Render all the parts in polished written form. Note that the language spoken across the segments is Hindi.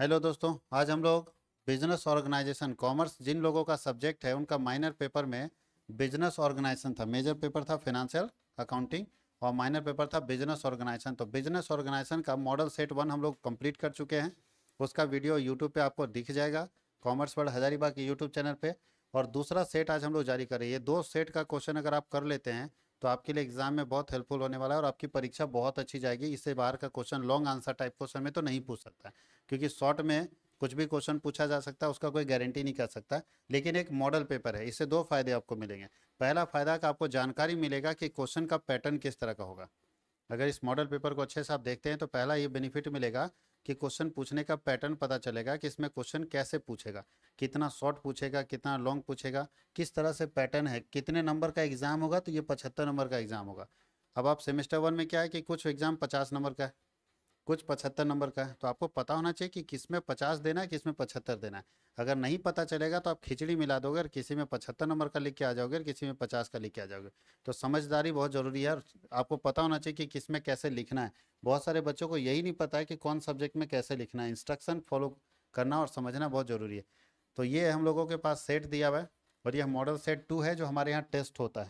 हेलो दोस्तों, आज हम लोग बिजनेस ऑर्गेनाइजेशन कॉमर्स, जिन लोगों का सब्जेक्ट है उनका माइनर पेपर में बिजनेस ऑर्गेनाइजेशन था। मेजर पेपर था फाइनेंशियल अकाउंटिंग और माइनर पेपर था बिजनेस ऑर्गेनाइजेशन। तो बिजनेस ऑर्गेनाइजेशन का मॉडल सेट 1 हम लोग कंप्लीट कर चुके हैं। उसका वीडियो यूट्यूब पे आपको दिख जाएगा, कॉमर्स वर्ल्ड हजारीबाग के यूट्यूब चैनल पे। और दूसरा सेट आज हम लोग जारी कर रहे हैं। ये 2 सेट का क्वेश्चन अगर आप कर लेते हैं तो आपके लिए एग्जाम में बहुत हेल्पफुल होने वाला है और आपकी परीक्षा बहुत अच्छी जाएगी। इससे बाहर का question long answer type question में तो नहीं पूछ सकता, क्योंकि शॉर्ट में कुछ भी क्वेश्चन पूछा जा सकता है, उसका कोई गारंटी नहीं कर सकता। लेकिन एक मॉडल पेपर है, इससे 2 फायदे आपको मिलेंगे। पहला फायदा कि आपको जानकारी मिलेगा कि क्वेश्चन का पैटर्न किस तरह का होगा। अगर इस मॉडल पेपर को अच्छे से आप देखते हैं तो पहला ये बेनिफिट मिलेगा कि क्वेश्चन पूछने का पैटर्न पता चलेगा कि इसमें क्वेश्चन कैसे पूछेगा, कितना शॉर्ट पूछेगा, कितना लॉन्ग पूछेगा, किस तरह से पैटर्न है, कितने नंबर का एग्जाम होगा। तो ये 75 नंबर का एग्जाम होगा। अब आप सेमेस्टर 1 में क्या है कि कुछ एग्जाम 50 नंबर का है, कुछ 75 नंबर का है। तो आपको पता होना चाहिए कि किस में 50 देना है, किस में 75 देना है। अगर नहीं पता चलेगा तो आप खिचड़ी मिला दोगे और किसी में 75 नंबर का लेके आ जाओगे और किसी में 50 का लेके आ जाओगे। तो समझदारी बहुत ज़रूरी है और आपको पता होना चाहिए कि किस में कैसे लिखना है। बहुत सारे बच्चों को यही नहीं पता है कि कौन सब्जेक्ट में कैसे लिखना है। इंस्ट्रक्शन फॉलो करना और समझना बहुत ज़रूरी है। तो ये हम लोगों के पास सेट दिया हुआ है और यह मॉडल सेट 2 है, जो हमारे यहाँ टेस्ट होता है।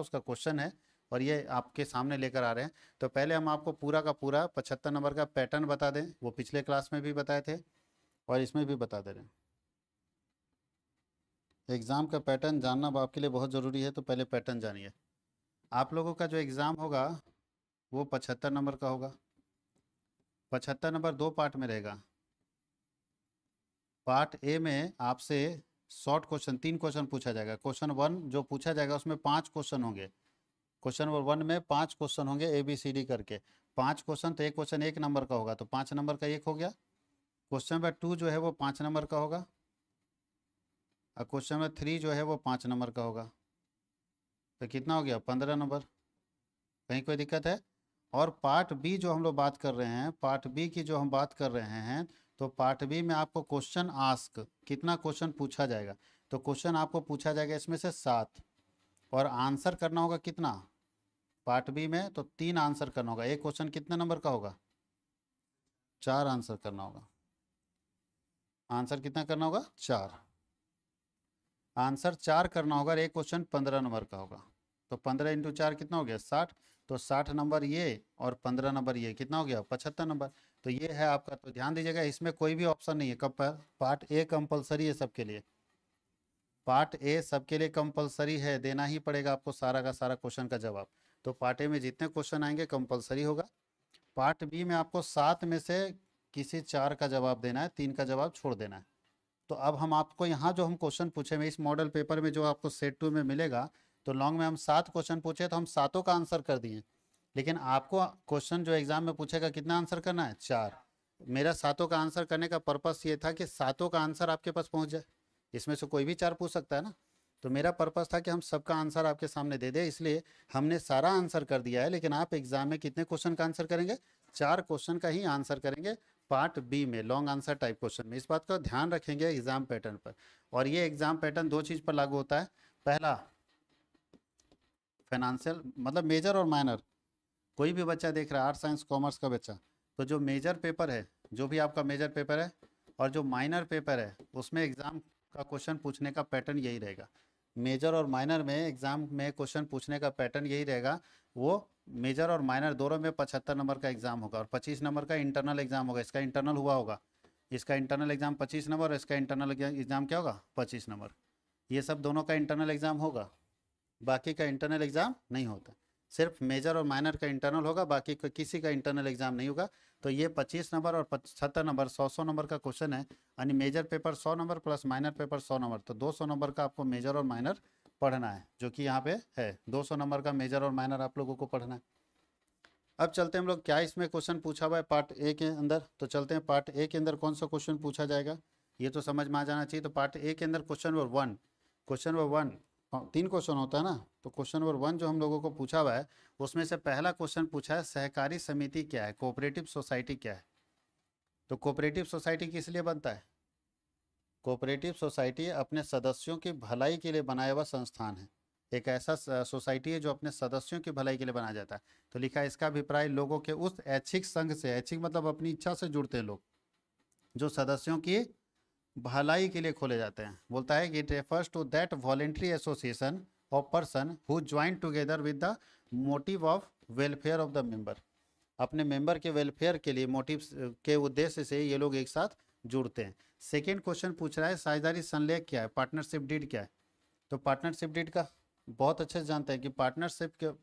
उसका क्वेश्चन है और ये आपके सामने लेकर आ रहे हैं। तो पहले हम आपको पूरा का पूरा 75 नंबर का पैटर्न बता दें, वो पिछले क्लास में भी बताए थे और इसमें भी बता दे रहे हैं। एग्ज़ाम का पैटर्न जानना आपके लिए बहुत ज़रूरी है, तो पहले पैटर्न जानिए। आप लोगों का जो एग्ज़ाम होगा वो 75 नंबर का होगा। 75 नंबर 2 पार्ट में रहेगा। पार्ट ए में आपसे शॉर्ट क्वेश्चन 3 क्वेश्चन पूछा जाएगा। क्वेश्चन 1 जो पूछा जाएगा उसमें 5 क्वेश्चन होंगे। क्वेश्चन 1 में 5 क्वेश्चन होंगे ABCD करके। 5 क्वेश्चन, तो एक क्वेश्चन 1 नंबर का होगा, तो 5 नंबर का 1 हो गया। क्वेश्चन 2 जो है वो 5 नंबर का होगा और क्वेश्चन 3 जो है वो 5 नंबर का होगा। तो कितना हो गया? 15 नंबर। कहीं कोई दिक्कत है? और पार्ट B जो हम लोग बात कर रहे हैं, पार्ट B की जो हम बात कर रहे हैं, तो पार्ट B में आपको क्वेश्चन आस्क, कितना क्वेश्चन पूछा जाएगा, तो क्वेश्चन आपको पूछा जाएगा इसमें से 7 और आंसर करना होगा कितना पार्ट B में, तो 3 आंसर करना होगा। एक क्वेश्चन कितने नंबर का होगा? 4 आंसर करना होगा। आंसर कितना करना होगा? 4। आंसर 4 करना होगा और एक क्वेश्चन 15 नंबर का होगा। तो 15 × 4 कितना हो गया? 60। तो 60 नंबर ये और 15 नंबर ये, कितना हो गया? 75 नंबर। तो ये है आपका। तो ध्यान दीजिएगा, इसमें कोई भी ऑप्शन नहीं है। कब? पार्ट A कंपल्सरी है सबके लिए। पार्ट A सबके लिए कंपल्सरी है, देना ही पड़ेगा आपको सारा का सारा क्वेश्चन का जवाब। तो पार्ट A में जितने क्वेश्चन आएंगे कंपलसरी होगा। पार्ट B में आपको 7 में से किसी 4 का जवाब देना है, 3 का जवाब छोड़ देना है। तो अब हम आपको यहाँ जो हम क्वेश्चन पूछे हैं इस मॉडल पेपर में, जो आपको सेट 2 में मिलेगा, तो लॉन्ग में हम 7 क्वेश्चन पूछे तो हम 7ों का आंसर कर दिए। लेकिन आपको क्वेश्चन जो एग्जाम में पूछेगा कितना आंसर करना है? 4। मेरा 7 का आंसर करने का पर्पस ये था कि 7 का आंसर आपके पास पहुँच जाए। इसमें से कोई भी 4 पूछ सकता है ना। तो मेरा पर्पस था कि हम सबका आंसर आपके सामने दे दें, इसलिए हमने सारा आंसर कर दिया है। लेकिन आप एग्जाम में कितने क्वेश्चन का आंसर करेंगे? 4 क्वेश्चन का ही आंसर करेंगे पार्ट B में, लॉन्ग आंसर टाइप क्वेश्चन में। इस बात का ध्यान रखेंगे एग्जाम पैटर्न पर। और ये एग्जाम पैटर्न 2 चीज़ पर लागू होता है। पहला फाइनेंशियल, मतलब मेजर और माइनर। कोई भी बच्चा देख रहा है, आर्ट साइंस कॉमर्स का बच्चा, तो जो मेजर पेपर है, जो भी आपका मेजर पेपर है और जो माइनर पेपर है, उसमें एग्जाम का क्वेश्चन पूछने का पैटर्न यही रहेगा। मेजर और माइनर में एग्जाम में क्वेश्चन पूछने का पैटर्न यही रहेगा। वो मेजर और माइनर दोनों में 75 नंबर का एग्जाम होगा और 25 नंबर का इंटरनल एग्जाम होगा। इसका इंटरनल हुआ होगा, इसका इंटरनल एग्जाम 25 नंबर और इसका इंटरनल एग्जाम क्या होगा? 25 नंबर। ये सब दोनों का इंटरनल एग्जाम होगा, बाकी का इंटरनल एग्जाम नहीं होता। सिर्फ मेजर और माइनर का इंटरनल होगा, बाकी किसी का इंटरनल एग्जाम नहीं होगा। तो ये 25 नंबर और 75 नंबर 100 नंबर का क्वेश्चन है। यानी major paper 100 number plus minor paper 100 number, तो 200 नंबर का आपको मेजर और माइनर पढ़ना है, जो कि यहाँ पे है। 200 नंबर का मेजर और माइनर आप लोगों को पढ़ना है। अब चलते हैं हम लोग, क्या इसमें क्वेश्चन पूछा हुआ है पार्ट A के अंदर। तो चलते हैं पार्ट A के अंदर कौन सा क्वेश्चन पूछा जाएगा, ये तो समझ में आ जाना चाहिए। तो पार्ट A के अंदर क्वेश्चन 1 3 क्वेश्चन होता है ना। तो क्वेश्चन 1 जो हम लोगों को पूछा हुआ है, उसमें से पहला क्वेश्चन पूछा है सहकारी समिति क्या है, कोऑपरेटिव सोसाइटी क्या है। तो कोऑपरेटिव सोसाइटी किस लिए बनता है? कोऑपरेटिव सोसाइटी अपने सदस्यों की भलाई के लिए बनाया हुआ संस्थान है। एक ऐसा सोसाइटी है जो अपने सदस्यों की भलाई के लिए बनाया जाता है। तो लिखा है इसका अभिप्राय लोगों के उस ऐच्छिक संघ से, ऐच्छिक मतलब अपनी इच्छा से जुड़ते हैं लोग, जो सदस्यों की भलाई के लिए खोले जाते हैं। बोलता है कि it refers to that voluntary association of person who join together with the motive of welfare of the member. अपने मेंबर के वेलफेयर के लिए मोटिव के उद्देश्य से ये लोग एक साथ जुड़ते हैं। सेकेंड क्वेश्चन पूछ रहा है साझेदारी संलेख क्या है, पार्टनरशिप डीड क्या है। तो पार्टनरशिप डीड का बहुत अच्छे से जानते हैं कि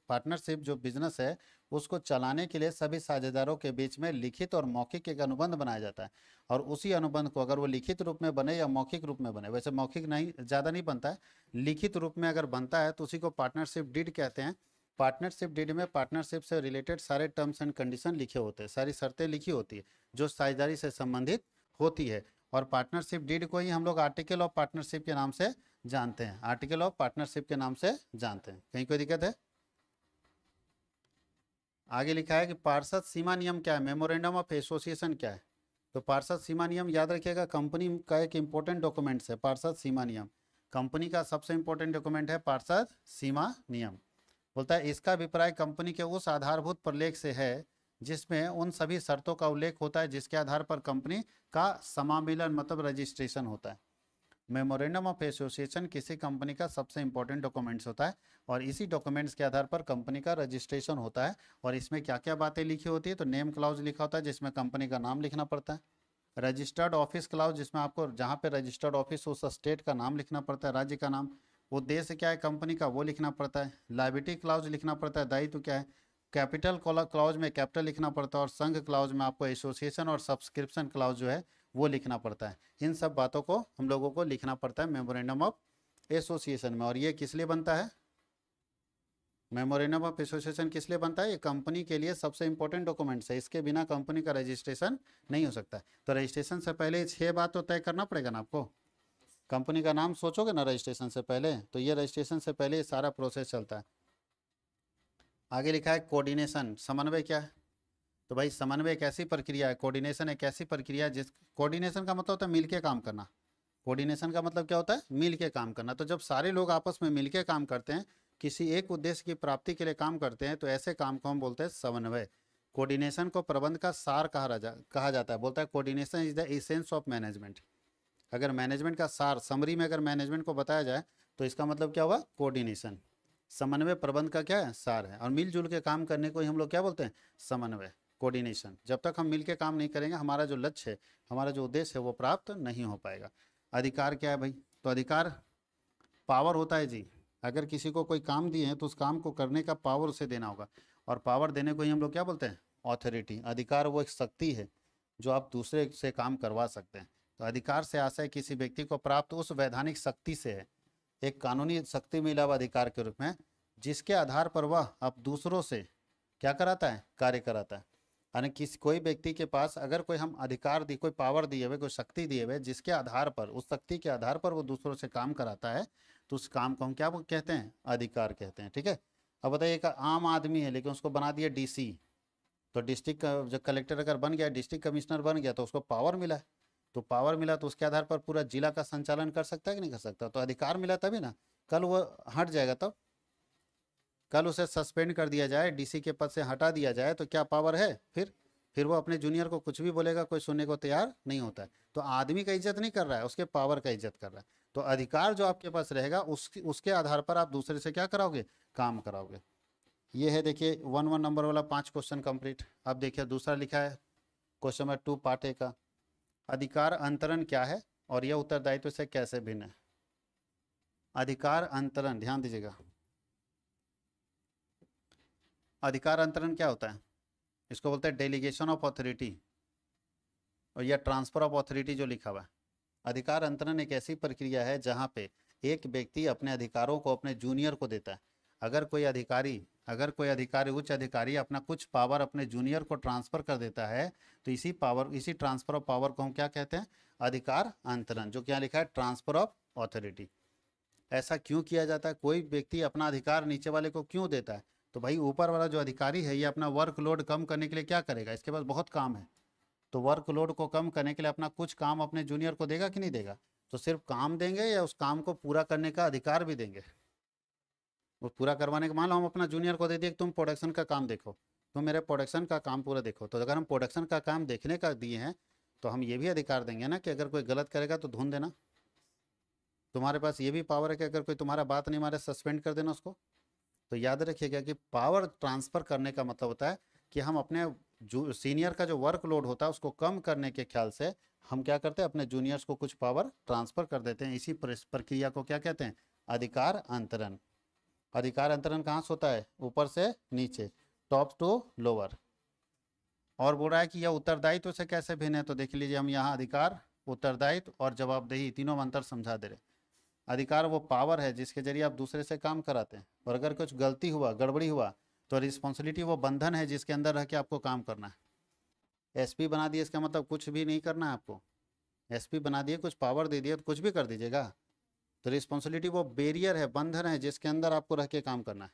पार्टनरशिप जो बिजनेस है उसको चलाने के लिए सभी साझेदारों के बीच में लिखित और मौखिक एक अनुबंध बनाया जाता है, और उसी अनुबंध को अगर वो लिखित रूप में बने या मौखिक रूप में बने, वैसे मौखिक नहीं ज़्यादा नहीं बनता है, लिखित रूप में अगर बनता है तो उसी को पार्टनरशिप डीड कहते हैं। पार्टनरशिप डीड में पार्टनरशिप से रिलेटेड सारे टर्म्स एंड कंडीशन लिखे होते हैं, सारी शर्तें लिखी होती है जो साझेदारी से संबंधित होती है, और पार्टनरशिप डीड को ही हम लोग आर्टिकल ऑफ पार्टनरशिप के नाम से जानते हैं, आर्टिकल ऑफ पार्टनरशिप के नाम से जानते हैं। कहीं कोई दिक्कत है? आगे लिखा है कि पार्षद सीमा नियम क्या है, मेमोरेंडम ऑफ एसोसिएशन क्या है। तो पार्षद सीमा नियम याद रखिएगा कंपनी का एक इम्पोर्टेंट डॉक्यूमेंट है, पार्षद सीमा नियम कंपनी का सबसे इम्पोर्टेंट डॉक्यूमेंट है पार्षद सीमा नियम। बोलता है इसका अभिप्राय कंपनी के उस आधारभूत प्रलेख से है जिसमें उन सभी शर्तों का उल्लेख होता है जिसके आधार पर कंपनी का समामिलन मतलब रजिस्ट्रेशन होता है। मेमोरेंडम ऑफ एसोसिएशन किसी कंपनी का सबसे इम्पोर्टेंट डॉक्यूमेंट्स होता है, और इसी डॉक्यूमेंट्स के आधार पर कंपनी का रजिस्ट्रेशन होता है। और इसमें क्या क्या बातें लिखी होती है, तो नेम क्लाउज लिखा होता है जिसमें कंपनी का नाम लिखना पड़ता है, रजिस्टर्ड ऑफिस क्लाउज जिसमें आपको जहाँ पे रजिस्टर्ड ऑफिस उस स्टेट का नाम लिखना पड़ता है, राज्य का नाम, उद्देश्य क्या है कंपनी का वो लिखना पड़ता है, लायबिलिटी क्लाउज लिखना पड़ता है, दायित्व क्या है, कैपिटल क्लाउज में कैपिटल लिखना पड़ता है, और संघ क्लाउज में आपको एसोसिएशन और सब्सक्रिप्शन क्लाउज जो है वो लिखना पड़ता है। इन सब बातों को हम लोगों को लिखना पड़ता है मेमोरेंडम ऑफ एसोसिएशन में। और ये किस लिए बनता है, मेमोरेंडम ऑफ एसोसिएशन किस लिए बनता है, ये कंपनी के लिए सबसे इंपॉर्टेंट डॉक्यूमेंट्स है, इसके बिना कंपनी का रजिस्ट्रेशन नहीं हो सकता। तो रजिस्ट्रेशन से पहले 6 बात तो तय करना पड़ेगा ना आपको, कंपनी का नाम सोचोगे ना रजिस्ट्रेशन से पहले, तो ये रजिस्ट्रेशन से पहले सारा प्रोसेस चलता है। आगे लिखा है कोऑर्डिनेशन, समन्वय क्या है। तो भाई समन्वय एक ऐसी प्रक्रिया है, कोऑर्डिनेशन एक ऐसी प्रक्रिया है जिस कोऑर्डिनेशन का मतलब होता है मिलके काम करना। कोऑर्डिनेशन का मतलब क्या होता है, मिलके काम करना। तो जब सारे लोग आपस में मिलके काम करते हैं, किसी एक उद्देश्य की प्राप्ति के लिए काम करते हैं, तो ऐसे काम को हम बोलते हैं समन्वय। कोऑर्डिनेशन को प्रबंध का सार कहा जाता है। बोलता है coordination is the essence of management. अगर मैनेजमेंट का सार समरी में अगर मैनेजमेंट को बताया जाए तो इसका मतलब क्या हुआ, कोऑर्डिनेशन। समन्वय प्रबंध का क्या है, सार है, और मिलजुल के काम करने को ही हम लोग क्या बोलते हैं, समन्वय, कोऑर्डिनेशन। जब तक हम मिलके काम नहीं करेंगे हमारा जो लक्ष्य है, हमारा जो उद्देश्य है वो प्राप्त नहीं हो पाएगा। अधिकार क्या है भाई, तो अधिकार पावर होता है जी। अगर किसी को कोई काम दिए हैं तो उस काम को करने का पावर उसे देना होगा, और पावर देने को ही हम लोग क्या बोलते हैं, ऑथोरिटी। अधिकार वो एक शक्ति है जो आप दूसरे से काम करवा सकते हैं। तो अधिकार से आशय किसी व्यक्ति को प्राप्त उस वैधानिक शक्ति से है, एक कानूनी शक्ति मिला हुआ अधिकार के रूप में, जिसके आधार पर वह अब दूसरों से क्या कराता है, कार्य कराता है। यानी किसी कोई व्यक्ति के पास अगर कोई हम अधिकार दी, कोई पावर दिए हुए, कोई शक्ति दिए हुए, जिसके आधार पर, उस शक्ति के आधार पर वो दूसरों से काम कराता है, तो उस काम को हम क्या कहते हैं, अधिकार कहते हैं। ठीक है, अब बताइए एक आम आदमी है लेकिन उसको बना दिया डीसी, तो डिस्ट्रिक्ट जो कलेक्टर अगर बन गया, डिस्ट्रिक्ट कमिश्नर बन गया, तो उसको पावर मिला है, तो पावर मिला तो उसके आधार पर पूरा जिला का संचालन कर सकता है कि नहीं कर सकता, तो अधिकार मिला तभी ना। कल वो हट जाएगा तब, कल उसे सस्पेंड कर दिया जाए, डीसी के पद से हटा दिया जाए, तो क्या पावर है फिर वो अपने जूनियर को कुछ भी बोलेगा, कोई सुनने को तैयार नहीं होता है। तो आदमी का इज्जत नहीं कर रहा है, उसके पावर का इज्जत कर रहा है। तो अधिकार जो आपके पास रहेगा उसके आधार पर आप दूसरे से क्या कराओगे, काम कराओगे। ये है देखिए 11 नंबर वाला 5 क्वेश्चन कंप्लीट। अब देखिए दूसरा लिखा है क्वेश्चन नंबर 2 पार्ट ए का, अधिकार अंतरण क्या है और यह उत्तरदायित्व से कैसे भिन्न है। अधिकार अंतरण, ध्यान दीजिएगा, अधिकार अंतरण क्या होता है, इसको बोलते हैं डेलीगेशन ऑफ अथॉरिटी और या ट्रांसफर ऑफ अथॉरिटी जो लिखा हुआ है। अधिकार अंतरण एक ऐसी प्रक्रिया है जहाँ पे एक व्यक्ति अपने अधिकारों को अपने जूनियर को देता है। अगर कोई अधिकारी उच्च अधिकारी अपना कुछ पावर अपने जूनियर को ट्रांसफर कर देता है, तो इसी ट्रांसफर ऑफ पावर को हम क्या कहते हैं, अधिकार अंतरण, जो क्या लिखा है, ट्रांसफर ऑफ अथॉरिटी। ऐसा क्यों किया जाता है, कोई व्यक्ति अपना अधिकार नीचे वाले को क्यों देता है, तो भाई ऊपर वाला जो अधिकारी है ये अपना वर्कलोड कम करने के लिए क्या करेगा, इसके पास बहुत काम है, तो वर्कलोड को कम करने के लिए अपना कुछ काम अपने जूनियर को देगा कि नहीं देगा। तो सिर्फ काम देंगे या उस काम को पूरा करने का अधिकार भी देंगे। वो पूरा करवाने के, मान लो हम अपना जूनियर को दे दिए, तुम प्रोडक्शन का काम देखो, तुम मेरे प्रोडक्शन का काम पूरा देखो, तो अगर हम प्रोडक्शन का काम देखने का दिए हैं तो हम ये भी अधिकार देंगे ना कि अगर कोई गलत करेगा तो ढूंढ देना। तुम्हारे पास ये भी पावर है कि अगर कोई तुम्हारा बात नहीं मारे सस्पेंड कर देना उसको। तो याद रखिएगा कि पावर ट्रांसफ़र करने का मतलब होता है कि हम अपने जो सीनियर का जो वर्कलोड होता है उसको कम करने के ख्याल से हम क्या करते हैं, अपने जूनियर्स को कुछ पावर ट्रांसफ़र कर देते हैं। इसी प्रक्रिया को क्या कहते हैं, अधिकार अंतरण। अधिकार अंतरण कहाँ से होता है, ऊपर से नीचे, टॉप टू लोअर। और बोल रहा है कि यह उत्तरदायित्व से कैसे भिन्न है, तो देख लीजिए हम यहाँ अधिकार, उत्तरदायित्व और जवाबदेही तीनों में अंतर समझा दे रहे। अधिकार वो पावर है जिसके जरिए आप दूसरे से काम कराते हैं, और अगर कुछ गलती हुआ, गड़बड़ी हुआ तो रिस्पॉन्सिबिलिटी वो बंधन है जिसके अंदर रह के आपको काम करना है। एसपी बना दिए इसका मतलब कुछ भी नहीं करना है आपको, एसपी बना दिए, कुछ पावर दे दिए तो कुछ भी कर दीजिएगा। तो रिस्पॉन्सिबिलिटी वो बैरियर है, बंधन है जिसके अंदर आपको रह के काम करना है,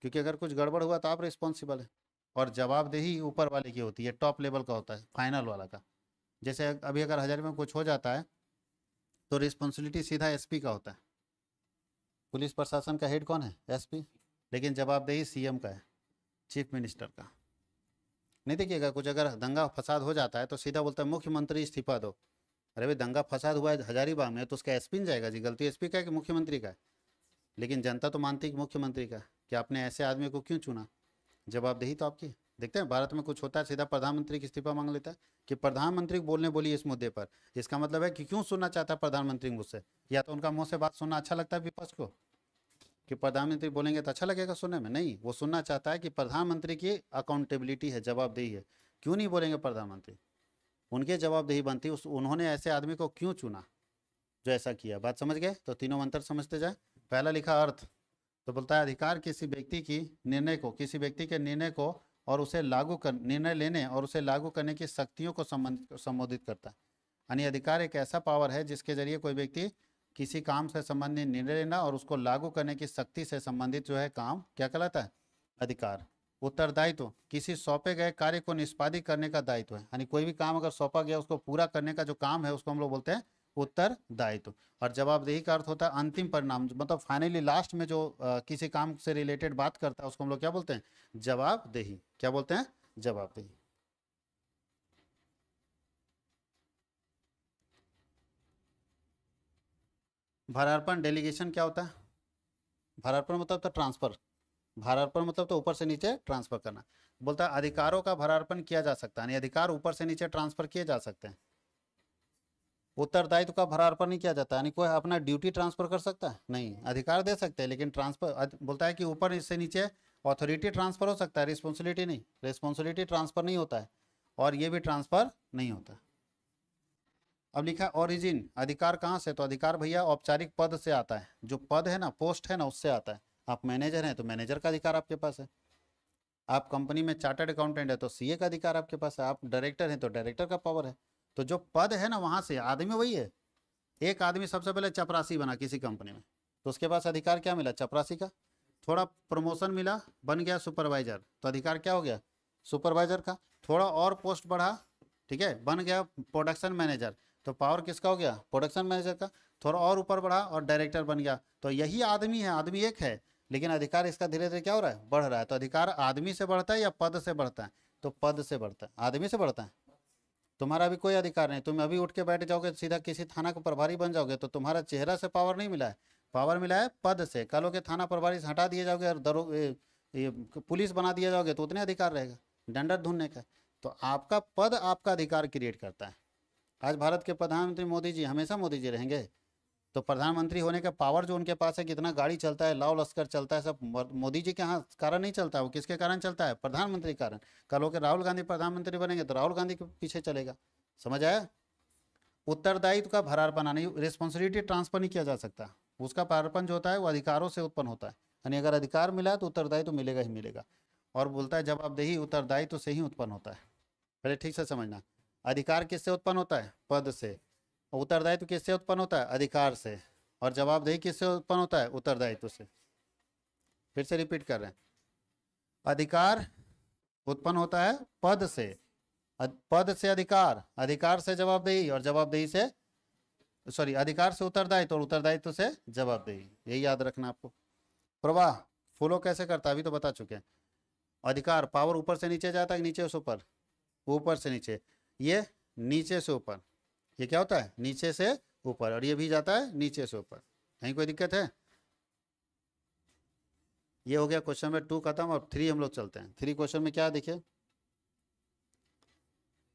क्योंकि अगर कुछ गड़बड़ हुआ तो आप रिस्पॉन्सिबल है। और जवाबदेही ऊपर वाले की होती है, टॉप लेवल का होता है, फाइनल वाला का। जैसे अभी अगर हजारी में कुछ हो जाता है तो रिस्पॉन्सिबिलिटी सीधा एसपी का होता है। पुलिस प्रशासन का हेड कौन है, एसपी, लेकिन जवाबदेही सीएम का है, चीफ मिनिस्टर का नहीं। देखिएगा कुछ अगर दंगा फसाद हो जाता है तो सीधा बोलता है मुख्यमंत्री इस्तीफा दो। अरे भाई दंगा फसाद हुआ है हजारीबाग में तो उसका एसपी नहीं जाएगा जी, गलती एसपी का है कि मुख्यमंत्री का है, लेकिन जनता तो मानती है मुख्यमंत्री का, कि आपने ऐसे आदमी को क्यों चुना, जवाबदेही तो आपकी। देखते हैं भारत में कुछ होता है सीधा प्रधानमंत्री की इस्तीफा मांग लेता है कि प्रधानमंत्री बोलने बोली इस मुद्दे पर। इसका मतलब है कि क्यों सुनना चाहता है प्रधानमंत्री मुझसे, या तो उनका मुँह से बात सुनना अच्छा लगता है विपक्ष को कि प्रधानमंत्री बोलेंगे तो अच्छा लगेगा सुनने में, नहीं, वो सुनना चाहता है कि प्रधानमंत्री की अकाउंटेबिलिटी है, जवाबदेही है। क्यों नहीं बोलेंगे प्रधानमंत्री, उनके जवाबदेही बनती है, उन्होंने ऐसे आदमी को क्यों चुना जो ऐसा किया। बात समझ गए, तो तीनों अंतर समझते जाए। पहला लिखा अर्थ, तो बोलता है अधिकार किसी व्यक्ति की निर्णय को, किसी व्यक्ति के निर्णय को और उसे लागू कर, निर्णय लेने और उसे लागू करने की शक्तियों को संबोधित करता है। यानी अधिकार एक ऐसा पावर है जिसके जरिए कोई व्यक्ति किसी काम से संबंधित निर्णय लेना और उसको लागू करने की शक्ति से संबंधित जो है काम क्या कहलाता है, अधिकार। उत्तरदायित्व, किसी सौंपे गए कार्य को निष्पादित करने का दायित्व है, यानी कोई भी काम अगर सौंपा गया उसको पूरा करने का जो काम है उसको हम लोग बोलते हैं उत्तरदायित्व। और जवाबदेही का अर्थ होता है अंतिम परिणाम, मतलब फाइनली लास्ट में जो किसी काम से रिलेटेड बात करता है उसको हम लोग क्या बोलते हैं, जवाबदेही। क्या बोलते हैं, जवाबदेही। भारार्पण डेलीगेशन क्या होता है, भारार्पण मतलब तो ट्रांसफर, भारार्पण मतलब तो ऊपर से नीचे ट्रांसफर करना। बोलता है अधिकारों का भारार्पण किया जा सकता है, यानी अधिकार ऊपर से नीचे ट्रांसफर किए जा सकते हैं। उत्तरदायित्व का भारार्पण नहीं किया जाता, यानी कोई अपना ड्यूटी ट्रांसफर कर सकता है, नहीं, अधिकार दे सकते हैं लेकिन ट्रांसफर, बोलता है कि ऊपर से नीचे ऑथोरिटी ट्रांसफर हो सकता है, रिस्पॉन्सिबिलिटी नहीं, रिस्पॉन्सिबिलिटी ट्रांसफर नहीं होता है और ये भी ट्रांसफर नहीं होता। अब लिखा ओरिजिन, अधिकार कहाँ से, तो अधिकार भैया औपचारिक पद से आता है, जो पद है ना, पोस्ट है ना, उससे आता है। आप मैनेजर हैं तो मैनेजर का अधिकार आपके पास है, आप कंपनी में चार्टर्ड अकाउंटेंट है तो सीए का अधिकार आपके पास है, आप डायरेक्टर हैं तो डायरेक्टर का पावर है। तो जो पद है ना वहाँ से आदमी वही है। एक आदमी सबसे पहले चपरासी बना किसी कंपनी में तो उसके पास अधिकार क्या मिला, चपरासी का। थोड़ा प्रमोशन मिला, बन गया सुपरवाइजर, तो अधिकार क्या हो गया, सुपरवाइजर का। थोड़ा और पोस्ट बढ़ा, ठीक है, बन गया प्रोडक्शन मैनेजर, तो पावर किसका हो गया, प्रोडक्शन मैनेजर का। थोड़ा और ऊपर बढ़ा और डायरेक्टर बन गया, तो यही आदमी है, आदमी एक है लेकिन अधिकार इसका धीरे धीरे क्या हो रहा है, बढ़ रहा है। तो अधिकार आदमी से बढ़ता है या पद से बढ़ता है, तो पद से बढ़ता है, आदमी से बढ़ता है। तुम्हारा भी कोई अधिकार नहीं, तुम अभी उठ के बैठ जाओगे सीधा किसी थाना का प्रभारी बन जाओगे तो तुम्हारा चेहरा से पावर नहीं मिला है, पावर मिला है पद से। कल के थाना प्रभारी हटा दिए जाओगे और पुलिस बना दिया जाओगे तो उतने अधिकार रहेगा डंडर ढूंढने का। तो आपका पद आपका अधिकार क्रिएट करता है। आज भारत के प्रधानमंत्री मोदी जी हमेशा मोदी जी रहेंगे, तो प्रधानमंत्री होने का पावर जो उनके पास है, कितना गाड़ी चलता है, लाव लश्कर चलता है, सब मोदी जी के यहाँ कारण नहीं चलता, वो किसके कारण चलता है, प्रधानमंत्री कारण। कल होकर राहुल गांधी प्रधानमंत्री बनेंगे तो राहुल गांधी के पीछे चलेगा। समझ आया, उत्तरदायित्व का भारार्पण, यानी रिस्पॉन्सिबिलिटी ट्रांसफर नहीं किया जा सकता, उसका भारार्पण जो होता है वो अधिकारों से उत्पन्न होता है, यानी अगर अधिकार मिला तो उत्तरदायित्व मिलेगा ही मिलेगा। और बोलता है जवाबदेही उत्तरदायित्व से ही उत्पन्न होता है। पहले ठीक से समझना, अधिकार किससे उत्पन्न होता है, पद से। उत्तरदायित्व किससे उत्पन्न होता है, अधिकार से। और जवाबदेही किससे उत्पन्न होता है, उत्तरदायित्व से। फिर से रिपीट कर रहे हैं, अधिकार उत्पन्न होता है पद से, पद से अधिकार, अधिकार से जवाबदेही, और जवाबदेही से अधिकार से उत्तरदायित्व, और उत्तरदायित्व से जवाबदेही। यही याद रखना आपको। प्रवाह फॉलो कैसे करता है अभी तो बता चुके हैं। अधिकार पावर ऊपर से नीचे जाता है, नीचे से ऊपर, ऊपर से नीचे। ये नीचे से ऊपर, ये क्या होता है नीचे से ऊपर, और ये भी जाता है नीचे से ऊपर। नहीं कोई दिक्कत है। ये हो गया क्वेश्चन नंबर 2 खत्म। और 3 हम लोग चलते हैं। 3 क्वेश्चन में क्या देखिए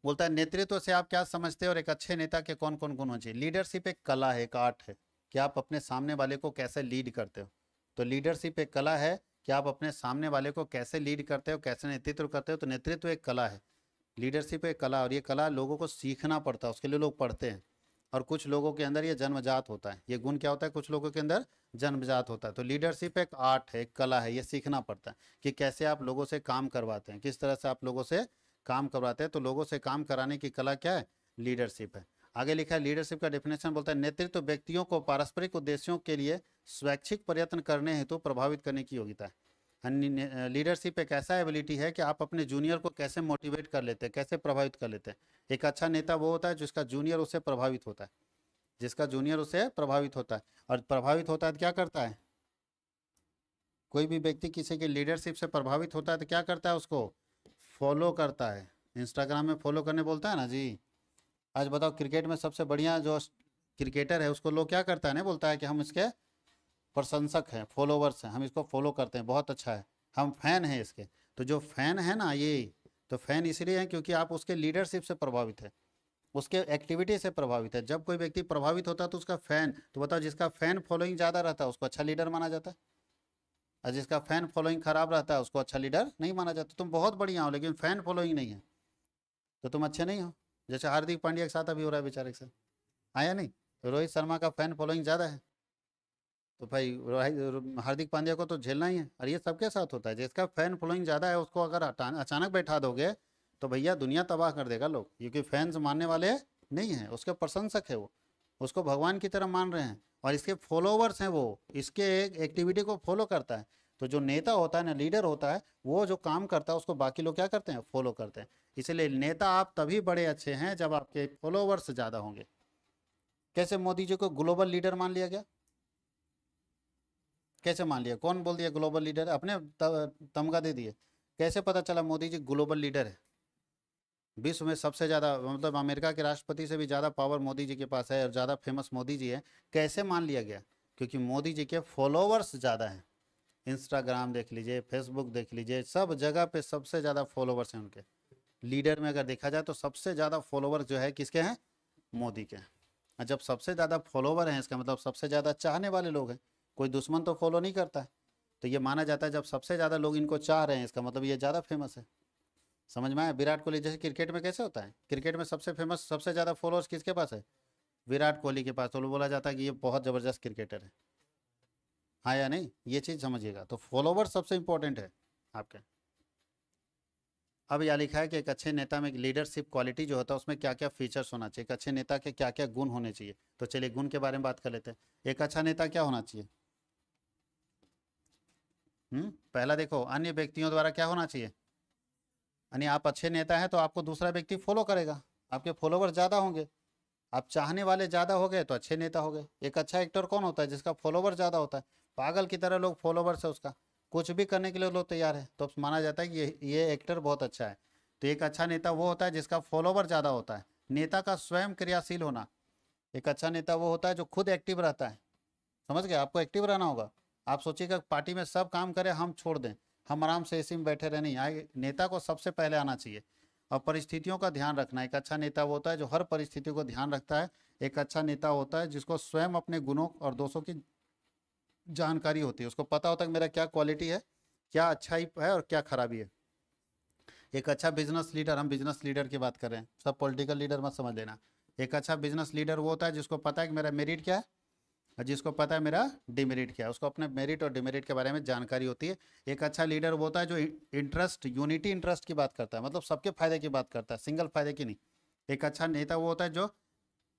बोलता है नेतृत्व से आप क्या समझते हैं और एक अच्छे नेता के कौन कौन गुण होने चाहिए। लीडरशिप एक कला है, एक आर्ट है कि आप अपने सामने वाले को कैसे लीड करते हो। तो लीडरशिप एक कला है कि आप अपने सामने वाले को कैसे लीड करते हो, कैसे नेतृत्व करते हो। तो नेतृत्व एक कला है, लीडरशिप एक कला, और ये कला लोगों को सीखना पड़ता है, उसके लिए लोग पढ़ते हैं। और कुछ लोगों के अंदर ये जन्मजात होता है। ये गुण क्या होता है कुछ लोगों के अंदर जन्मजात होता है। तो लीडरशिप एक आर्ट है, एक कला है, ये सीखना पड़ता है कि कैसे आप लोगों से काम करवाते हैं, किस तरह से आप लोगों से काम करवाते हैं। तो लोगों से काम कराने की कला क्या है, लीडरशिप है। आगे लिखा है लीडरशिप का डेफिनेशन बोलता है नेतृत्व व्यक्तियों को पारस्परिक उद्देश्यों के लिए स्वैच्छिक प्रयत्न करने हेतु प्रभावित करने की योग्यता है। लीडरशिप एक ऐसा एबिलिटी है कि आप अपने जूनियर को कैसे मोटिवेट कर लेते हैं, कैसे प्रभावित कर लेते हैं। एक अच्छा नेता वो होता है जिसका जूनियर उससे प्रभावित होता है, जिसका जूनियर उससे प्रभावित होता है। और प्रभावित होता है तो क्या करता है, कोई भी व्यक्ति किसी की लीडरशिप से प्रभावित होता है तो क्या करता है, उसको फॉलो करता है। इंस्टाग्राम में फॉलो करने बोलता है ना जी। आज बताओ क्रिकेट में सबसे बढ़िया जो क्रिकेटर है उसको लोग क्या करता है ना, बोलता है कि हम इसके प्रशंसक हैं, फॉलोवर्स हैं, हम इसको फॉलो करते हैं, बहुत अच्छा है, हम फैन हैं इसके। तो जो फैन है ना ये, तो फैन इसलिए हैं क्योंकि आप उसके लीडरशिप से प्रभावित है, उसके एक्टिविटी से प्रभावित है। जब कोई व्यक्ति प्रभावित होता है तो उसका फैन, तो बताओ जिसका फैन फॉलोइंग ज़्यादा रहता है उसको अच्छा लीडर माना जाता है, और जिसका फैन फॉलोइंग खराब रहता है उसको अच्छा लीडर नहीं माना जाता। तुम बहुत बढ़िया हो लेकिन फैन फॉलोइंग नहीं है तो तुम अच्छे नहीं हो। जैसे हार्दिक पांड्या के साथ अभी हो रहा है बेचारे के साथ, आया नहीं। रोहित शर्मा का फैन फॉलोइंग ज़्यादा है तो भाई हार्दिक पांड्या को तो झेलना ही है। और ये सबके साथ होता है, जिसका फैन फॉलोइंग ज़्यादा है उसको अगर अचानक बैठा दोगे तो भैया दुनिया तबाह कर देगा लोग, क्योंकि फैंस मानने वाले नहीं हैं, उसके प्रशंसक है, वो उसको भगवान की तरह मान रहे हैं। और इसके फॉलोवर्स हैं, वो इसके एक्टिविटी को फॉलो करता है। तो जो नेता होता है ना, लीडर होता है, वो जो काम करता है उसको बाकी लोग क्या करते हैं, फॉलो करते हैं। इसलिए नेता आप तभी बड़े अच्छे हैं जब आपके फॉलोवर्स ज़्यादा होंगे। कैसे मोदी जी को ग्लोबल लीडर मान लिया गया, कैसे मान लिया, कौन बोल दिया ग्लोबल लीडर, अपने तमगा दे दिए। कैसे पता चला मोदी जी ग्लोबल लीडर है, विश्व में सबसे ज़्यादा, मतलब अमेरिका के राष्ट्रपति से भी ज़्यादा पावर मोदी जी के पास है और ज़्यादा फेमस मोदी जी है। कैसे मान लिया गया, क्योंकि मोदी जी के फॉलोवर्स ज़्यादा हैं। इंस्टाग्राम देख लीजिए, फेसबुक देख लीजिए, सब जगह पे सबसे ज़्यादा फॉलोवर्स हैं उनके। लीडर में अगर देखा जाए तो सबसे ज़्यादा फॉलोवर्स जो है किसके हैं, मोदी के। और जब सबसे ज़्यादा फॉलोवर हैं इसका मतलब सबसे ज़्यादा चाहने वाले लोग हैं, कोई दुश्मन तो फॉलो नहीं करता है। तो ये माना जाता है जब सबसे ज़्यादा लोग इनको चाह रहे हैं इसका मतलब ये ज़्यादा फेमस है। समझ में आया। विराट कोहली जैसे क्रिकेट में कैसे होता है, क्रिकेट में सबसे फेमस, सबसे ज़्यादा फॉलोअर्स किसके पास है, विराट कोहली के पास। तो बोला जाता है कि ये बहुत ज़बरदस्त क्रिकेटर है। हाँ या नहीं, ये चीज़ समझिएगा। तो फॉलोवर सबसे इम्पोर्टेंट है आपके। अब यह लिखा है कि एक अच्छे नेता में लीडरशिप क्वालिटी जो होता है उसमें क्या क्या फीचर्स होना चाहिए, एक अच्छे नेता के क्या क्या गुण होने चाहिए। तो चलिए गुण के बारे में बात कर लेते हैं। एक अच्छा नेता क्या होना चाहिए, पहला देखो अन्य व्यक्तियों द्वारा क्या होना चाहिए, यानी आप अच्छे नेता हैं तो आपको दूसरा व्यक्ति फॉलो करेगा, आपके फॉलोवर ज़्यादा होंगे, आप चाहने वाले ज़्यादा हो गए तो अच्छे नेता हो गए। एक अच्छा एक्टर कौन होता है, जिसका फॉलोवर ज़्यादा होता है, पागल की तरह लोग फॉलोवर से उसका कुछ भी करने के लिए लोग तैयार है, तो माना जाता है कि ये एक्टर बहुत अच्छा है। तो एक अच्छा नेता वो होता है जिसका फॉलोवर ज़्यादा होता है। नेता का स्वयं क्रियाशील होना, एक अच्छा नेता वो होता है जो खुद एक्टिव रहता है। समझ गए, आपको एक्टिव रहना होगा। आप सोचिएगा पार्टी में सब काम करें हम छोड़ दें, हम आराम से एसी में बैठे रहे, नहीं आए। नेता को सबसे पहले आना चाहिए। और परिस्थितियों का ध्यान रखना, एक अच्छा नेता वो होता है जो हर परिस्थिति को ध्यान रखता है। एक अच्छा नेता होता है जिसको स्वयं अपने गुणों और दोषों की जानकारी होती है, उसको पता होता है मेरा क्या क्वालिटी है, क्या अच्छाई है और क्या खराबी है। एक अच्छा बिजनेस लीडर, हम बिजनेस लीडर की बात कर रहे हैं, सब पॉलिटिकल लीडर मत समझ लेना। एक अच्छा बिजनेस लीडर वो होता है जिसको पता है कि मेरा मेरिट क्या है और जिसको पता है मेरा डिमेरिट क्या है, उसको अपने मेरिट और डिमेरिट के बारे में जानकारी होती है। एक अच्छा लीडर वो होता है जो इंटरेस्ट, यूनिटी इंटरेस्ट की बात करता है, मतलब सबके फायदे की बात करता है, सिंगल फायदे की नहीं। एक अच्छा नेता वो होता है जो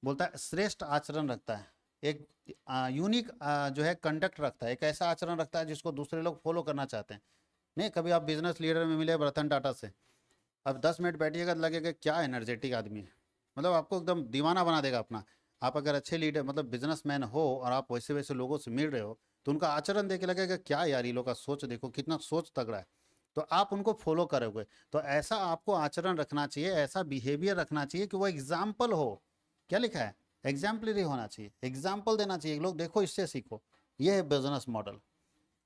बोलता है श्रेष्ठ आचरण रखता है, एक यूनिक जो है कंडक्ट रखता है, एक ऐसा आचरण रखता है जिसको दूसरे लोग फॉलो करना चाहते हैं। नहीं कभी आप बिजनेस लीडर में मिले रतन टाटा से, अब 10 मिनट बैठिएगा लगेगा क्या एनर्जेटिक आदमी है, मतलब आपको एकदम दीवाना बना देगा अपना। आप अगर अच्छे लीडर मतलब बिजनेसमैन हो और आप वैसे वैसे लोगों से मिल रहे हो तो उनका आचरण देख के लगेगा क्या यार ये लोग का सोच देखो कितना सोच तगड़ा है। तो आप उनको फॉलो करोगे। तो ऐसा आपको आचरण रखना चाहिए, ऐसा बिहेवियर रखना चाहिए कि वो एग्जाम्पल हो। क्या लिखा है? एग्जाम्पलरी होना चाहिए, एग्जाम्पल देना चाहिए, लोग देखो इससे सीखो। ये है बिजनेस मॉडल।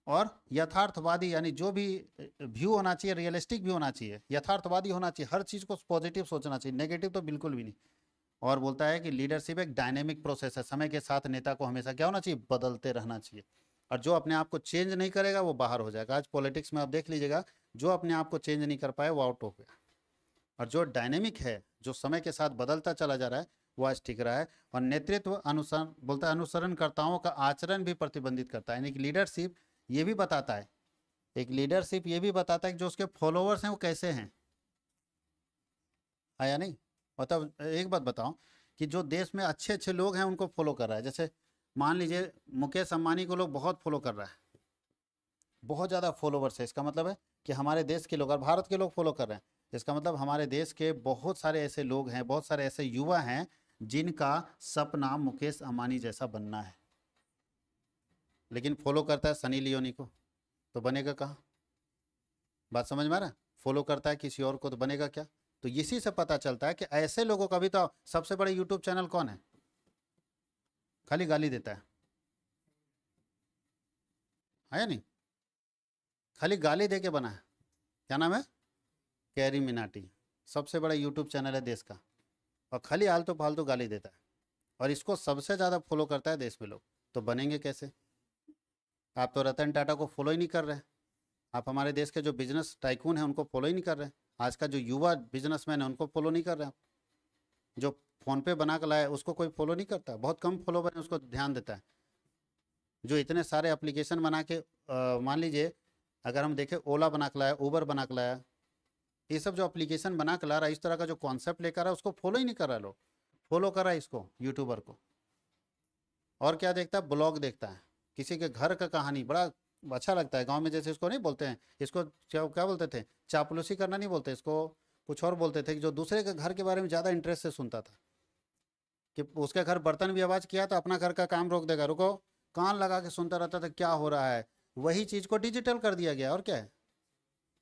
और यथार्थवादी, यानी जो भी व्यू होना चाहिए, रियलिस्टिक भी होना चाहिए, यथार्थवादी होना चाहिए, हर चीज़ को पॉजिटिव सोचना चाहिए, नेगेटिव तो बिल्कुल भी नहीं। और बोलता है कि लीडरशिप एक डायनेमिक प्रोसेस है, समय के साथ नेता को हमेशा क्या होना चाहिए, बदलते रहना चाहिए। और जो अपने आप को चेंज नहीं करेगा वो बाहर हो जाएगा। आज पॉलिटिक्स में आप देख लीजिएगा, जो अपने आप को चेंज नहीं कर पाए वो आउट हो गया। और जो डायनेमिक है, जो समय के साथ बदलता चला जा रहा है, वो आज टिक रहा है। और नेतृत्व अनुसरण, बोलता है अनुसरणकर्ताओं का आचरण भी प्रतिबंधित करता है। यानी कि लीडरशिप ये भी बताता है, एक लीडरशिप ये भी बताता है कि जो उसके फॉलोअर्स हैं वो कैसे हैं। आया नहीं? मतलब एक बात बताऊं कि जो देश में अच्छे अच्छे लोग हैं उनको फॉलो कर रहा है। जैसे मान लीजिए मुकेश अंबानी को लोग बहुत फॉलो कर रहा है, बहुत ज़्यादा फॉलोवर्स है। इसका मतलब है कि हमारे देश के लोग और भारत के लोग फॉलो कर रहे हैं। इसका मतलब हमारे देश के बहुत सारे ऐसे लोग हैं, बहुत सारे ऐसे युवा हैं जिनका सपना मुकेश अंबानी जैसा बनना है, लेकिन फॉलो करता है सनी लियोनी को, तो बनेगा कहाँ? बात समझ में आ रहा है? फॉलो करता है किसी और को तो बनेगा क्या? तो इसी से पता चलता है कि ऐसे लोगों का भी तो सबसे बड़े यूट्यूब चैनल कौन है? खाली गाली देता है, है या नहीं? खाली गाली दे के बना है। क्या नाम है? कैरी मिनाटी। सबसे बड़ा यूट्यूब चैनल है देश का, और खाली आलतू फालतू गाली देता है, और इसको सबसे ज़्यादा फॉलो करता है देश में लोग। तो बनेंगे कैसे? आप तो रतन टाटा को फॉलो ही नहीं कर रहे, आप हमारे देश के जो बिजनेस टाइकून हैं उनको फॉलो ही नहीं कर रहे, आज का जो युवा बिजनेसमैन है उनको फॉलो नहीं कर रहे, जो फोन पे बना कर लाया उसको कोई फॉलो नहीं करता, बहुत कम फॉलोवर है उसको ध्यान देता है। जो इतने सारे एप्लीकेशन बना के मान लीजिए अगर हम देखें, ओला बना के लाया, ऊबर बना के लाया, ये सब जो एप्लीकेशन बना के ला रहा है, इस तरह का जो कॉन्सेप्ट लेकर आया, उसको फॉलो ही नहीं कर रहा लोग। फॉलो कर रहा है इसको, यूट्यूबर को, और क्या देखता है? ब्लॉग देखता है, किसी के घर का कहानी, बड़ा अच्छा लगता है। गांव में जैसे इसको नहीं बोलते हैं, इसको क्या बोलते थे? चापलूसी करना नहीं बोलते, इसको कुछ और बोलते थे, कि जो दूसरे के घर के बारे में ज़्यादा इंटरेस्ट से सुनता था, कि उसके घर बर्तन भी आवाज़ किया तो अपना घर का काम रोक देगा, रुको, कान लगा के सुनता रहता था क्या हो रहा है। वही चीज़ को डिजिटल कर दिया गया, और क्या है?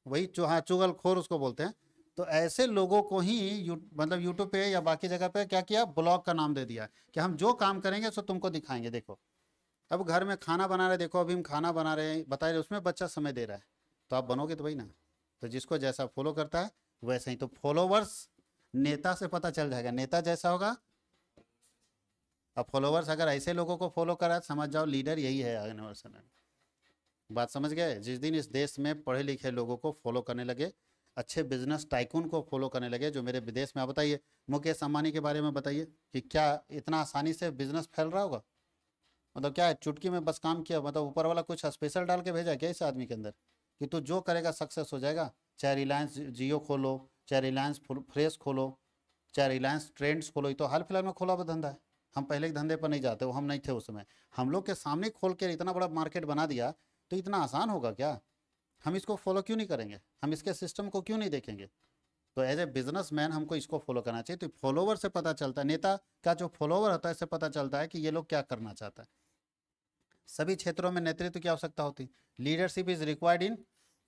वही चुगलखोर उसको बोलते हैं। तो ऐसे लोगों को ही मतलब यूट्यूब पे या बाकी जगह पे क्या किया? ब्लॉग का नाम दे दिया कि हम जो काम करेंगे सो तुमको दिखाएंगे। देखो अब घर में खाना बना रहे, देखो अभी हम खाना बना रहे हैं, बताइए उसमें बच्चा समय दे रहा है, तो आप बनोगे तो वही ना। तो जिसको जैसा फॉलो करता है वैसे ही, तो फॉलोवर्स नेता से पता चल जाएगा, नेता जैसा होगा। अब फॉलोवर्स अगर ऐसे लोगों को फॉलो करा, समझ जाओ लीडर यही है आगे वाले समय में। बात समझ गए? जिस दिन इस देश में पढ़े लिखे लोगों को फॉलो करने लगे, अच्छे बिजनेस टाइकून को फॉलो करने लगे, जो मेरे विदेश में, आप बताइए मुकेश अंबानी के बारे में बताइए कि क्या इतना आसानी से बिजनेस फैल रहा होगा? मतलब क्या है, चुटकी में बस काम किया? मतलब ऊपर वाला कुछ स्पेशल डाल के भेजा क्या इस आदमी के अंदर कि तू जो करेगा सक्सेस हो जाएगा? चाहे रिलायंस जियो खोलो, चाहे रिलायंस फ्रेश खोलो, चाहे रिलायंस ट्रेंड्स खोलो, ये तो हाल फिलहाल में खोला हुआ धंधा है। हम पहले के धंधे पर नहीं जाते, वो हम नहीं थे उस समय। हम लोग के सामने खोल के इतना बड़ा मार्केट बना दिया, तो इतना आसान होगा क्या? हम इसको फॉलो क्यों नहीं करेंगे? हम इसके सिस्टम को क्यों नहीं देखेंगे? तो एज ए बिजनेसमैन हमको इसको फॉलो करना चाहिए। तो फॉलोवर से पता चलता है, नेता का जो फॉलोवर होता है इससे पता चलता है कि ये लोग क्या करना चाहता है। सभी क्षेत्रों में नेतृत्व की आवश्यकता होती है। Leadership is required in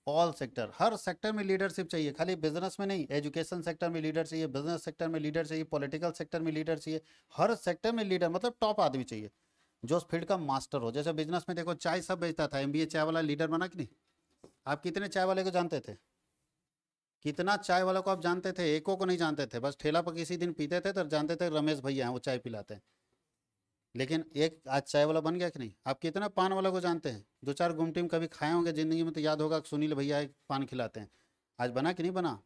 all sector. हर सेक्टर में लीडरशिप चाहिए, खाली बिजनेस में नहीं। एजुकेशन सेक्टर में लीडर चाहिए, बिजनेस सेक्टर में लीडर चाहिए, पॉलिटिकल सेक्टर में लीडर चाहिए, हर सेक्टर में लीडर मतलब टॉप आदमी चाहिए, जो उस फील्ड का मास्टर हो। जैसे बिजनेस में देखो, चाय सब बेचता था, एमबीए चाय वाला लीडर बना कि नहीं? आप कितने चाय वाले को जानते थे? कितना चाय वाले को आप जानते थे? एको को नहीं जानते थे, बस ठेला पर किसी दिन पीते थे तो जानते थे रमेश भैया हैं, वो चाय पिलाते हैं। लेकिन एक आज चाय वाला बन गया कि नहीं? आप कितना पान वाला को जानते हैं? दो चार गुमटी में कभी खाए होंगे ज़िंदगी में, तो याद होगा सुनील भैया एक पान खिलाते हैं, आज बना कि नहीं बना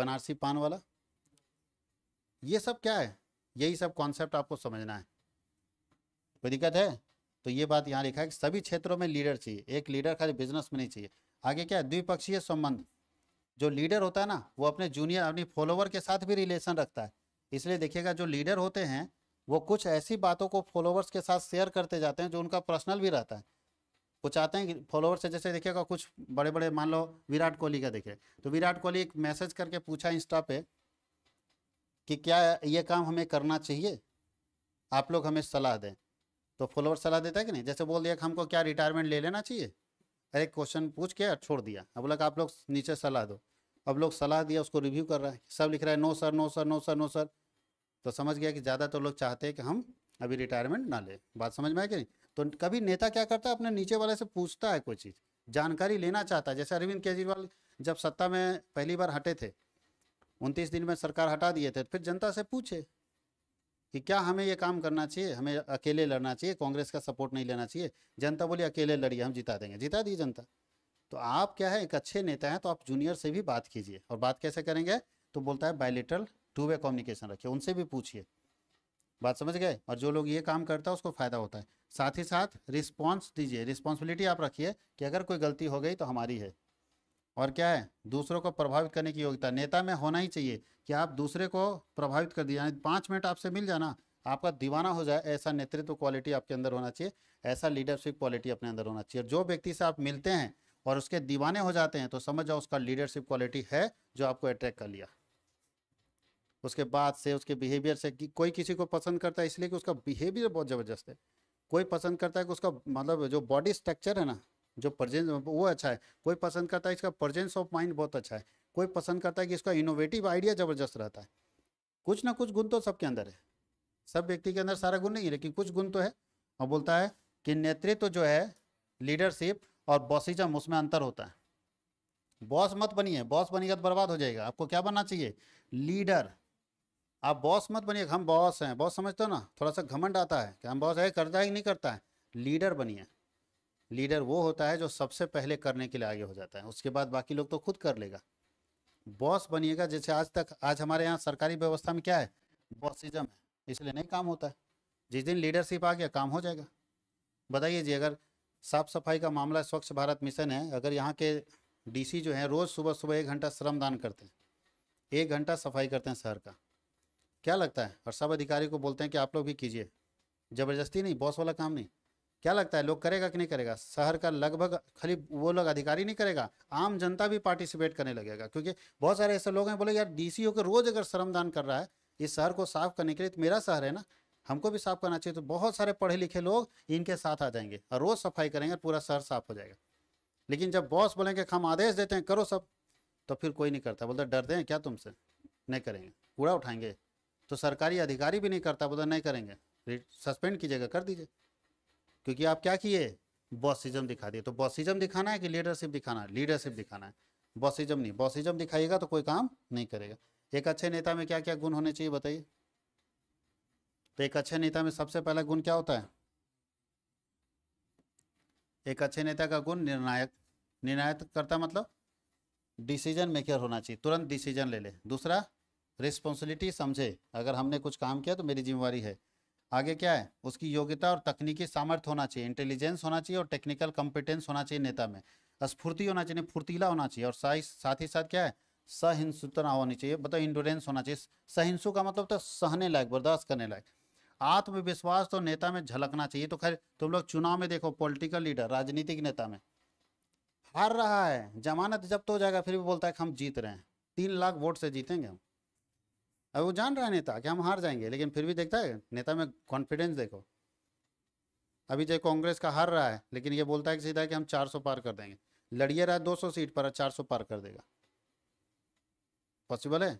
बनारसी पान वाला? ये सब क्या है? यही सब कॉन्सेप्ट आपको समझना है, कोई दिक्कत है? तो ये बात यहाँ लिखा है कि सभी क्षेत्रों में लीडर चाहिए, एक लीडर खाली बिजनेस में नहीं चाहिए। आगे क्या है? द्विपक्षीय संबंध। जो लीडर होता है ना, वो अपने जूनियर, अपने फॉलोवर के साथ भी रिलेशन रखता है। इसलिए देखिएगा जो लीडर होते हैं वो कुछ ऐसी बातों को फॉलोवर्स के साथ शेयर करते जाते हैं जो उनका पर्सनल भी रहता है। कुछ आते हैं फॉलोवर से, जैसे देखिएगा कुछ बड़े बड़े, मान लो विराट कोहली का देखे, तो विराट कोहली एक मैसेज करके पूछा इंस्टा पे कि क्या ये काम हमें करना चाहिए, आप लोग हमें सलाह दें। तो फॉलोवर सलाह देता है कि नहीं? जैसे बोल दिया कि हमको क्या रिटायरमेंट ले लेना चाहिए, एक क्वेश्चन पूछ के छोड़ दिया, अब बोला आप लोग नीचे सलाह दो, अब लोग सलाह दिया उसको रिव्यू कर रहा है, सब लिख रहा है no sir no sir no sir no sir, तो समझ गया कि ज़्यादातर लोग चाहते हैं कि हम अभी रिटायरमेंट ना ले। बात समझ में आए कि नहीं? तो कभी नेता क्या करता है अपने नीचे वाले से पूछता है कोई चीज़, जानकारी लेना चाहता है। जैसे अरविंद केजरीवाल जब सत्ता में पहली बार हटे थे, 29 दिन में सरकार हटा दिए थे, फिर जनता से पूछे कि क्या हमें ये काम करना चाहिए, हमें अकेले लड़ना चाहिए, कांग्रेस का सपोर्ट नहीं लेना चाहिए। जनता बोली अकेले लड़िए हम जिता देंगे, जिता दी जनता। तो आप क्या है, एक अच्छे नेता हैं तो आप जूनियर से भी बात कीजिए, और बात कैसे करेंगे तो बोलता है बायलैटरल टू वे कम्युनिकेशन रखिए, उनसे भी पूछिए। बात समझ गए? और जो लोग ये काम करता है उसको फ़ायदा होता है। साथ ही साथ रिस्पॉन्स दीजिए, रिस्पॉन्सिबिलिटी आप रखिए कि अगर कोई गलती हो गई तो हमारी है। और क्या है, दूसरों को प्रभावित करने की योग्यता नेता में होना ही चाहिए कि आप दूसरे को प्रभावित कर दिया, 5 मिनट आपसे मिल जाना, आपका दीवाना हो जाए, ऐसा नेतृत्व क्वालिटी आपके अंदर होना चाहिए, ऐसा लीडरशिप क्वालिटी अपने अंदर होना चाहिए। जो व्यक्ति से आप मिलते हैं और उसके दीवाने हो जाते हैं तो समझ जाओ उसका लीडरशिप क्वालिटी है जो आपको अट्रैक्ट कर लिया। उसके बाद से उसके बिहेवियर से कोई किसी को पसंद करता है इसलिए कि उसका बिहेवियर बहुत ज़बरदस्त है, कोई पसंद करता है कि उसका मतलब जो बॉडी स्ट्रक्चर है ना, जो प्रेजेंस वो अच्छा है, कोई पसंद करता है इसका प्रेजेंस ऑफ माइंड बहुत अच्छा है, कोई पसंद करता है कि इसका इनोवेटिव आइडिया ज़बरदस्त रहता है। कुछ ना कुछ गुण तो सबके अंदर है, सब व्यक्ति के अंदर सारा गुण नहीं है लेकिन कुछ गुण तो है। और बोलता है कि नेतृत्व तो जो है लीडरशिप और बॉसिज्म उसमें अंतर होता है। बॉस मत बनिए, बॉस बनिएगा तो बर्बाद हो जाएगा। आपको क्या बनना चाहिए? लीडर। आप बॉस मत बनिए, हम बॉस हैं, बॉस समझते हो ना, थोड़ा सा घमंड आता है कि हम बॉस है, करता है कि नहीं करता है। लीडर बनिए। लीडर वो होता है जो सबसे पहले करने के लिए आगे हो जाता है, उसके बाद बाकी लोग तो खुद कर लेगा। बॉस बनिएगा, जैसे आज तक आज हमारे यहाँ सरकारी व्यवस्था में क्या है, बॉसिज्म है, इसलिए नहीं काम होता है। जिस दिन लीडरशिप आ गया काम हो जाएगा। बताइए जी, अगर साफ सफाई का मामला स्वच्छ भारत मिशन है, अगर यहाँ के डीसी जो हैं रोज़ सुबह सुबह 1 घंटा श्रमदान करते हैं, 1 घंटा सफाई करते हैं शहर का, क्या लगता है? और सब अधिकारी को बोलते हैं कि आप लोग भी कीजिए, ज़बरदस्ती नहीं, बॉस वाला काम नहीं। क्या लगता है लोग करेगा कि नहीं करेगा? शहर का लगभग खाली वो लोग अधिकारी नहीं करेगा, आम जनता भी पार्टिसिपेट करने लगेगा, क्योंकि बहुत सारे ऐसे लोग हैं बोले यार डीसी होकर रोज़ अगर श्रमदान कर रहा है इस शहर को साफ़ करने के लिए, तो मेरा शहर है ना, हमको भी साफ करना चाहिए। तो बहुत सारे पढ़े लिखे लोग इनके साथ आ जाएंगे और रोज़ सफाई करेंगे, पूरा शहर साफ हो जाएगा। लेकिन जब बॉस बोलेंगे हम आदेश देते हैं करो सब, तो फिर कोई नहीं करता, बोलता डरते हैं क्या तुमसे, नहीं करेंगे। कूड़ा उठाएंगे तो सरकारी अधिकारी भी नहीं करता, बोलता नहीं करेंगे, सस्पेंड कीजिएगा, कर दीजिए, क्योंकि आप क्या किए, बॉसिज्म दिखा दिए। तो बॉसिज्म दिखाना है कि लीडरशिप दिखाना है? लीडरशिप दिखाना है, बॉसिज्म नहीं। बॉसिज्म दिखाइएगा तो कोई काम नहीं करेगा। एक अच्छे नेता में क्या क्या गुण होने चाहिए बताइए? तो एक अच्छे नेता में सबसे पहला गुण क्या होता है? एक अच्छे नेता का गुण निर्णायक, निर्णायक करता मतलब डिसीजन मेकर होना चाहिए, तुरंत डिसीजन ले ले। दूसरा रिस्पॉन्सिबिलिटी समझे, अगर हमने कुछ काम किया तो मेरी जिम्मेवारी है। आगे क्या है, उसकी योग्यता और तकनीकी सामर्थ्य होना चाहिए, इंटेलिजेंस होना चाहिए और टेक्निकल कॉम्पिटेंस होना चाहिए नेता में। स्फूर्ति होना चाहिए, फुर्तीला होना चाहिए, और साथ ही साथ क्या है, सहिष्णुता होनी चाहिए, मतलब इंडोरेंस होना चाहिए। सहिष्णु का मतलब तो सहने लायक, बर्दाश्त करने लायक। आत्मविश्वास तो नेता में झलकना चाहिए। तो खैर तुम लोग चुनाव में देखो, पॉलिटिकल लीडर राजनीतिक नेता में हार रहा है, जमानत जब्त हो जाएगा, फिर भी बोलता है कि हम जीत रहे हैं, 3 लाख वोट से जीतेंगे हम। अब वो जान रहा है नेता कि हम हार जाएंगे, लेकिन फिर भी देखता है, नेता में कॉन्फिडेंस देखो। अभी जो कांग्रेस का हार रहा है, लेकिन ये बोलता है कि सीधा कि हम 400 पार कर देंगे, लड़िए रहा है 200 सीट पर, 400 पार कर देगा। पॉसिबल है?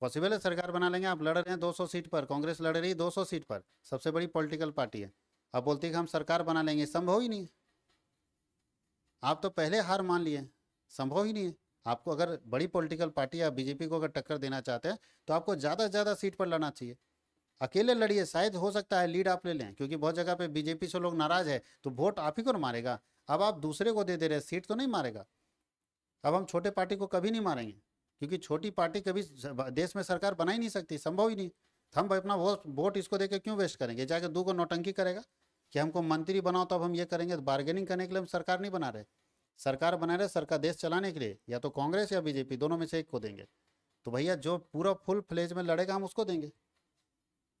पॉसिबल है, सरकार बना लेंगे। आप लड़ रहे हैं 200 सीट पर, कांग्रेस लड़ रही है 200 सीट पर, सबसे बड़ी पॉलिटिकल पार्टी है, अब बोलती है कि हम सरकार बना लेंगे, संभव ही नहीं है। आप तो पहले हार मान लिए, संभव ही नहीं है। आपको अगर बड़ी पॉलिटिकल पार्टी या बीजेपी को अगर टक्कर देना चाहते हैं तो आपको ज़्यादा से ज़्यादा सीट पर लड़ना चाहिए। अकेले लड़िए, शायद हो सकता है लीड आप ले लें, क्योंकि बहुत जगह पे बीजेपी से लोग नाराज़ है तो वोट आप ही को मारेगा। अब आप दूसरे को दे दे रहे, सीट तो नहीं मारेगा। अब हम छोटे पार्टी को कभी नहीं मारेंगे, क्योंकि छोटी पार्टी कभी देश में सरकार बना ही नहीं सकती, संभव ही नहीं। हम अपना वोट इसको देकर क्यों वेस्ट करेंगे? जाकर 2 को नौटंकी करेगा कि हमको मंत्री बनाओ तब हम ये करेंगे। बार्गेनिंग करने के लिए हम सरकार नहीं बना रहे, सरकार बना रहे सरकार देश चलाने के लिए, या तो कांग्रेस या बीजेपी, दोनों में से एक को देंगे। तो भैया जो पूरा फुल फ्लेज में लड़ेगा हम उसको देंगे,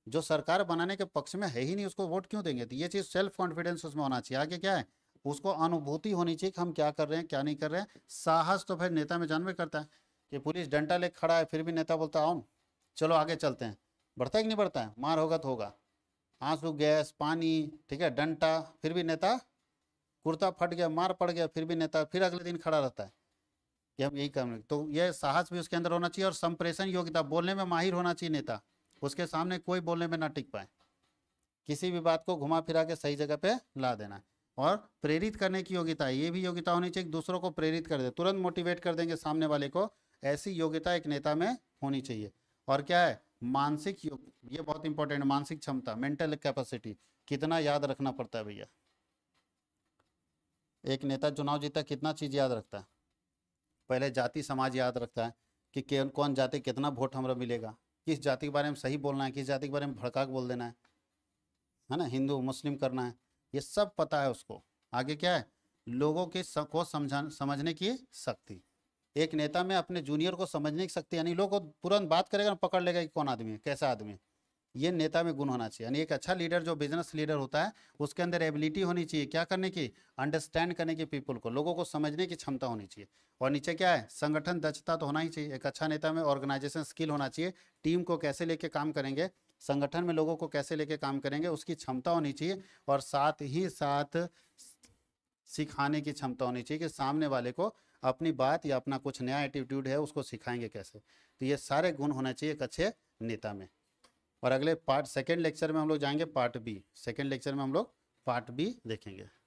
जो सरकार बनाने के पक्ष में है ही नहीं उसको वोट क्यों देंगे? तो ये चीज़ सेल्फ कॉन्फिडेंस उसमें होना चाहिए। आगे क्या है, उसको अनुभूति होनी चाहिए कि हम क्या कर रहे हैं क्या नहीं कर रहे हैं। साहस तो भाई नेता में जानवर करता है कि पुलिस डंडा ले खड़ा है फिर भी नेता बोलता है आओ चलो आगे चलते हैं, बढ़ता है कि नहीं बढ़ता है? मार होगा तो होगा, आंसू गैस पानी, ठीक है, डंडा, फिर भी नेता कुर्ता फट गया, मार पड़ गया, फिर भी नेता फिर अगले दिन खड़ा रहता है कि हम यही काम। तो यह साहस भी उसके अंदर होना चाहिए और संप्रेषण योग्यता, बोलने में माहिर होना चाहिए नेता, उसके सामने कोई बोलने में ना टिक पाए, किसी भी बात को घुमा फिरा के सही जगह पे ला देना। और प्रेरित करने की योग्यता, ये भी योग्यता होनी चाहिए, दूसरों को प्रेरित कर दे, तुरंत मोटिवेट कर देंगे सामने वाले को, ऐसी योग्यता एक नेता में होनी चाहिए। और क्या है, मानसिक योग्यता, ये बहुत इंपॉर्टेंट, मानसिक क्षमता, मेंटल कैपेसिटी, कितना याद रखना पड़ता है भैया, एक नेता चुनाव जीता कितना चीज याद रखता है, पहले जाति समाज याद रखता है कि कौन जाति कितना वोट हमरा मिलेगा, किस जाति के बारे में सही बोलना है, किस जाति के बारे में भड़का के बोल देना है ना, हिंदू मुस्लिम करना है, ये सब पता है उसको। आगे क्या है, लोगों के को समझने की शक्ति, एक नेता में अपने जूनियर को समझने की शक्ति, यानी लोग तुरंत बात करेगा ना पकड़ लेगा कि कौन आदमी है, कैसा आदमी है, ये नेता में गुण होना चाहिए। यानी एक अच्छा लीडर जो बिजनेस लीडर होता है उसके अंदर एबिलिटी होनी चाहिए, क्या करने की, अंडरस्टैंड करने की, पीपल को, लोगों को समझने की क्षमता होनी चाहिए। और नीचे क्या है, संगठन दक्षता तो होना ही चाहिए, एक अच्छा नेता में ऑर्गेनाइजेशन स्किल होना चाहिए, टीम को कैसे लेके काम करेंगे, संगठन में लोगों को कैसे लेके काम करेंगे, उसकी क्षमता होनी चाहिए। और साथ ही साथ सिखाने की क्षमता होनी चाहिए कि सामने वाले को अपनी बात या अपना कुछ नया एटीट्यूड है उसको सिखाएंगे कैसे। तो ये सारे गुण होना चाहिए एक अच्छे नेता में। और अगले पार्ट सेकेंड लेक्चर में हम लोग जाएंगे पार्ट बी, सेकेंड लेक्चर में हम लोग पार्ट बी देखेंगे।